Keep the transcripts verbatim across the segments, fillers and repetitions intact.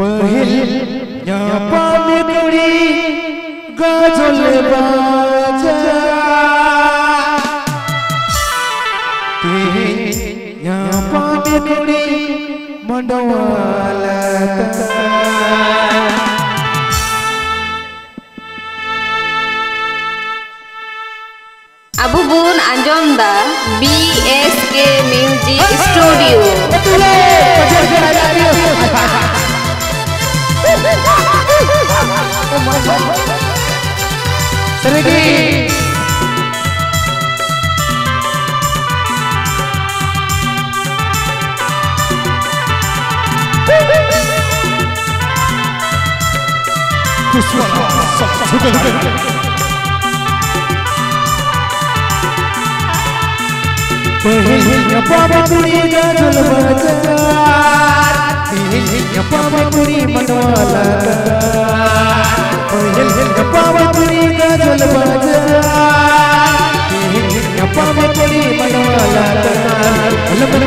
Abu bun anjom da B S K Music Studio. Selagi Kuswana Soksugan Hihinya papa puri gajol bajaar Hihinya papa puri manwala Hihinya papa puri gajol bajaar Hihinya papa puri manwala Alamana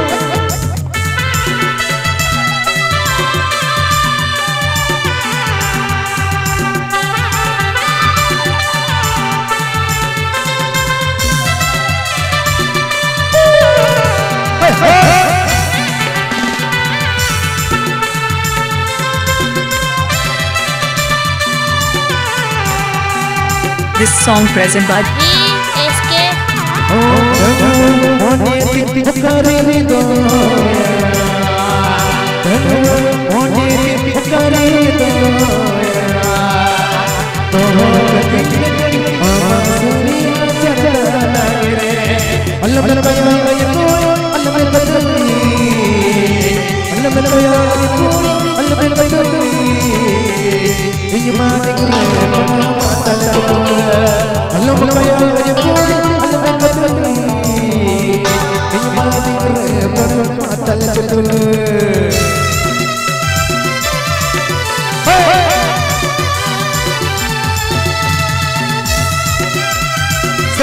This song present by B S K. Oh, oh,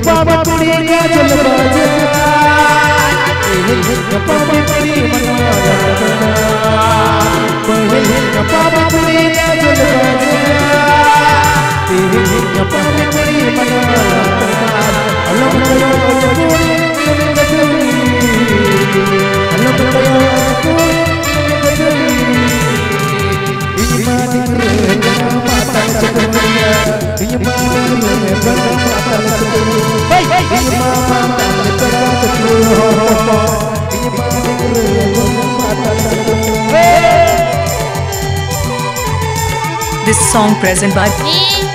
Papa puri gajol bajaar, papa puri manwala, papa puri gajol bajaar, papa puri This song present by